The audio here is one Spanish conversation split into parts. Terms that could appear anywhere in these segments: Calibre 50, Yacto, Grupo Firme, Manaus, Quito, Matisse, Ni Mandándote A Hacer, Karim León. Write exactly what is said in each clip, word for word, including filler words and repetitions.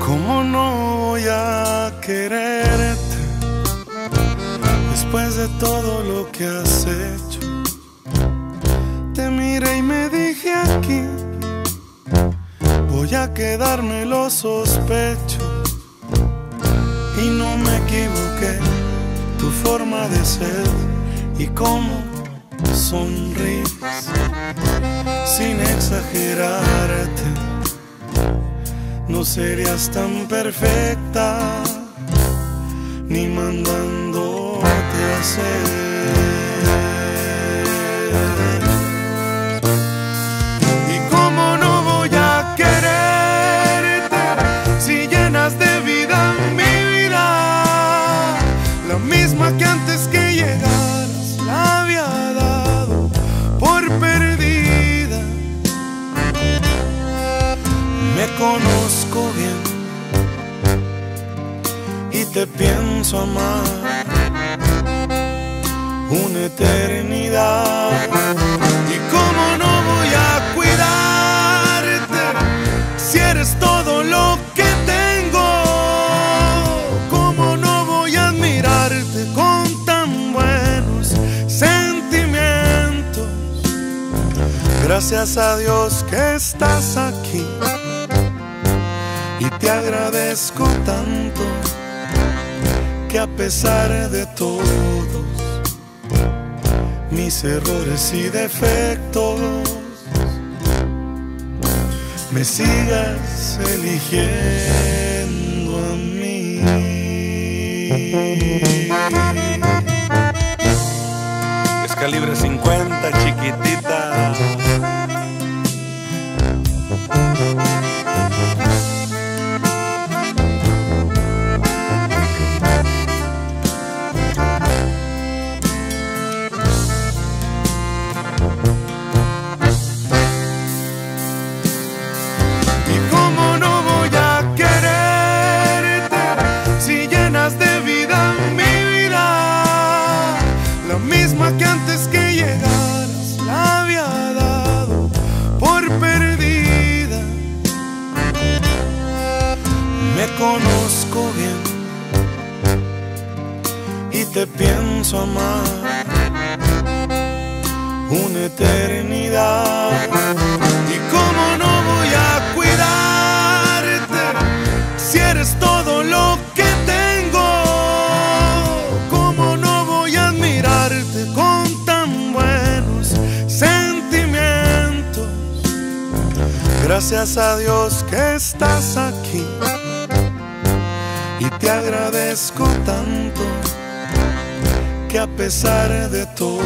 ¿Cómo no voy a quererte después de todo lo que has hecho? Te miré y me dije aquí voy a quedarme, lo sospecho. Y no me equivoqué, tu forma de ser y cómo sonríes sin exagerarte. No serías tan perfecta ni mandándote a hacer. ¿Y cómo no voy a quererte si llenas de vida mi vida? La misma que antes que llegaras la había dado por perdida. Me conozco bien y te pienso amar una eternidad. ¿Y cómo no voy a cuidarte si eres todo lo que tengo? ¿Cómo no voy a admirarte con tan buenos sentimientos? Gracias a Dios que estás aquí y te agradezco tanto que a pesar de todos mis errores y defectos me sigas eligiendo a mí. Es Calibre cincuenta, chiquitita. Que antes que llegaras la había dado por perdida. Me conozco bien y te pienso amar una eternidad. ¿Y cómo no voy a cuidarte si eres todo lo que tengo? ¿Cómo no voy a admirarte con gracias a Dios que estás aquí y te agradezco tanto que a pesar de todos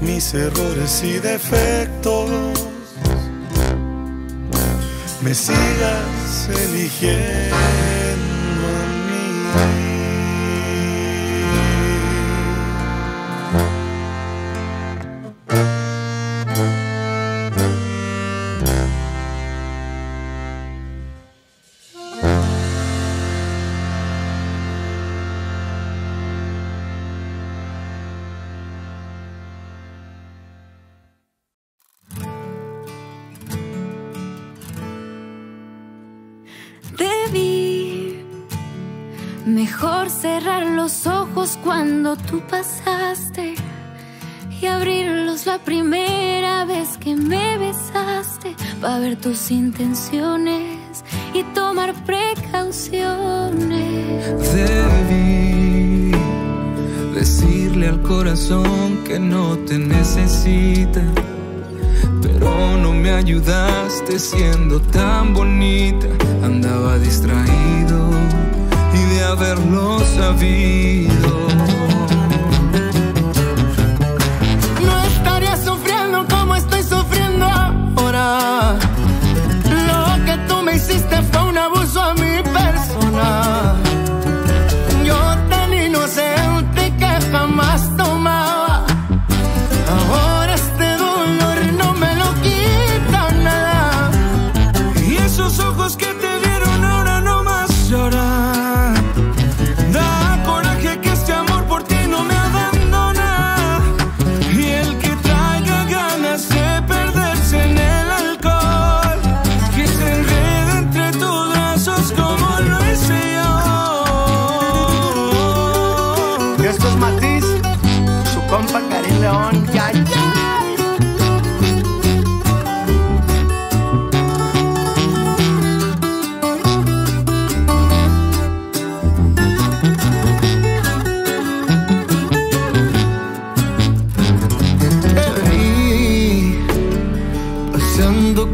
mis errores y defectos me sigas eligiendo a mí? Mejor cerrar los ojos cuando tú pasaste y abrirlos la primera vez que me besaste, para ver tus intenciones y tomar precauciones. Debí decirle al corazón que no te necesita, pero no me ayudaste siendo tan bonita. Andaba distraído y de haberlo sabido no estaría sufriendo como estoy sufriendo ahora. Lo que tú me hiciste fue un abuso a mi persona. Yo tan inocente que jamás Pesos Matiz, su compa Karim León, ya, ya.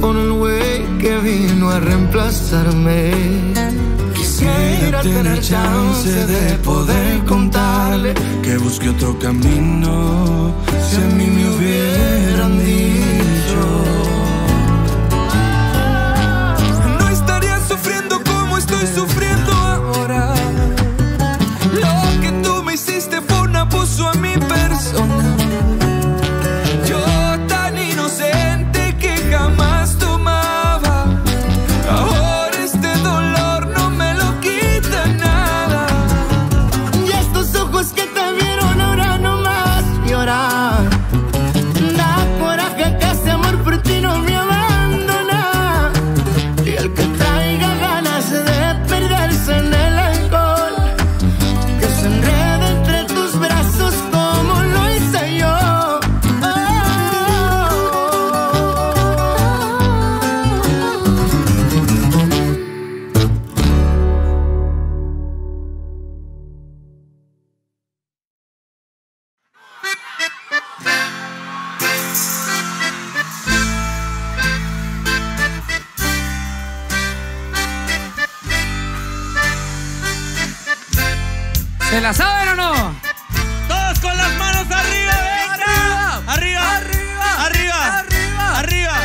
Con el güey que vino a reemplazarme, quisiera tener chance de poder contarle que busque otro camino. Si a mí me hubieran dicho, no estaría sufriendo como estoy sufriendo ahora. Lo que tú me hiciste fue un abuso a mi persona. ¿Se la saben o no? Todos con las manos arriba, venga. Arriba, arriba, arriba, arriba, arriba.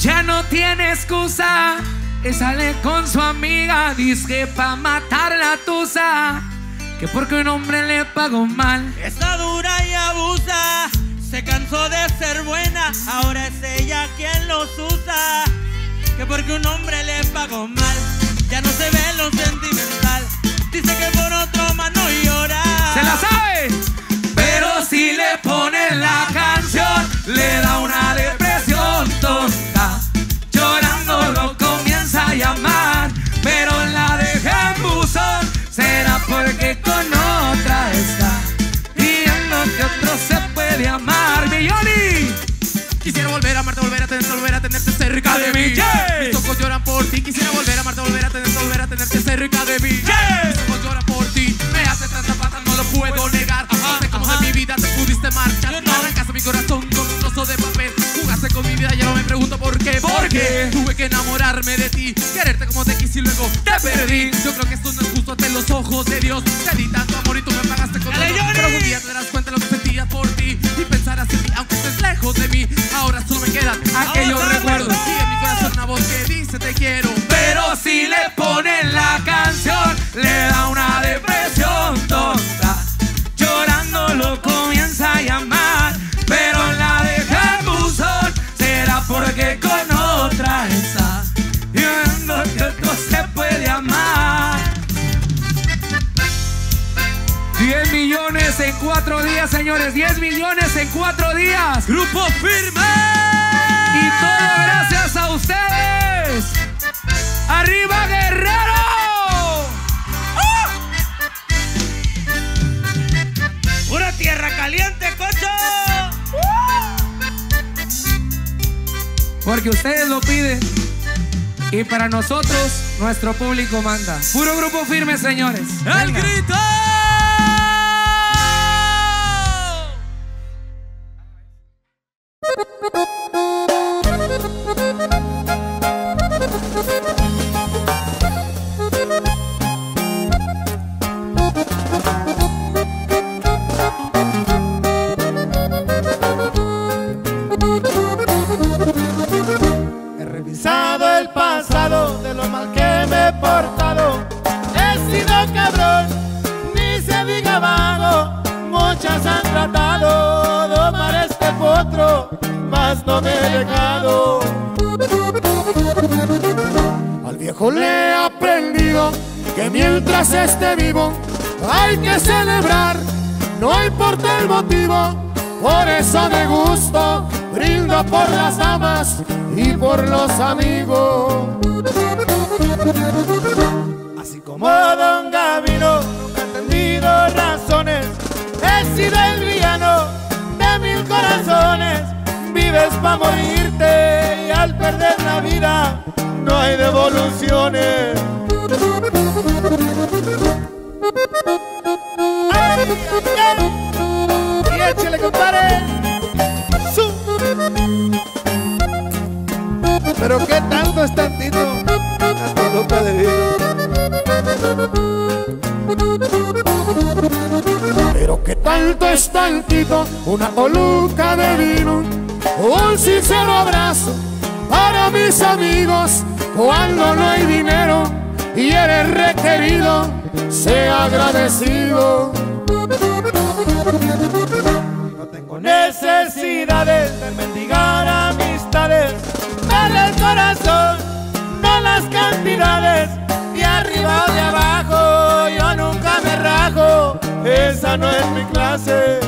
Ya no tiene excusa. Sale con su amiga, dice que pa' matar la tusa, que porque un hombre le pagó mal. Está dura y abusa. Se cansó de ser buena. Ahora es ella quien los usa, que porque un hombre le pagó mal. Ya no se ve lo sentimental. Dice que por otro más no llora. ¡Se la sabe! Pero si le ponen la canción, le da una depresión tonta. Llorando lo comienza a llamar, pero la deja en buzón. Será porque con otra está, viendo que otro se puede amar. ¡Milloni! Quisiera volver a amarte, volver a tenerte, volver a tenerte cerca de mí. Yeah. Mis ojos lloran por ti. Quisiera volver a amarte, volver a tenerte, volver a tenerte cerca de mí. Yeah. Mis ojos lloran por ti. Me hace tanta falta, no lo puedo negar. Ajá, no sé cómo de mi vida te pudiste marchar. No. Me arrancaste mi corazón con un trozo de papel. Jugaste con mi vida, ya no me pregunto por qué. ¿Por, ¿Por qué? Tuve que enamorarme de ti, quererte como te quise y luego te perdí. Yo creo que esto no es justo ante los ojos de Dios. Te di tanto amor y tú me pagaste con todo. Pero un día te darás cuenta de lo que sentía por ti y pensar así, aunque estés lejos de mí. Ahora solo me quedan aquellos recuerdos y en mi corazón una voz que dice te quiero. Pero si le ponen la canción, le da una depresión tonta. Llorando lo comienza a llamar, pero la deja en buzón. Será porque con otra está, viendo que otro se puede amar. diez millones en cuatro días, señores. diez millones en cuatro días. Grupo Firme. Y todo gracias a ustedes. ¡Arriba, Guerrero! ¡Oh! ¡Una tierra caliente, cocho! ¡Uh! Porque ustedes lo piden. Y para nosotros, nuestro público manda. Puro Grupo Firme, señores. ¡El Venga. Grito! Como Don Gabino, nunca he entendido sido el villano de mil corazones. Vives pa' morirte y al perder la vida no hay devoluciones. ¡Ay, ay, ay! ¡Y échale, compadre! ¡Su! Pero qué tanto es tantito, hasta lo perdido. Pero qué tanto es tantito, una coluca de vino, un sincero abrazo para mis amigos. Cuando no hay dinero y eres requerido, sea agradecido. No tengo necesidades de mendigar amistades. Vale el corazón, no las cantidades. Y arriba o de abajo, yo nunca me rajo. Esa no es mi clase.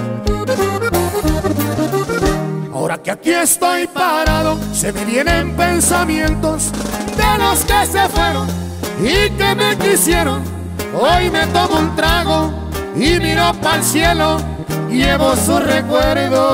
Ahora que aquí estoy parado, se me vienen pensamientos de los que se fueron y que me quisieron. Hoy me tomo un trago y miro pa'l cielo, llevo su recuerdo.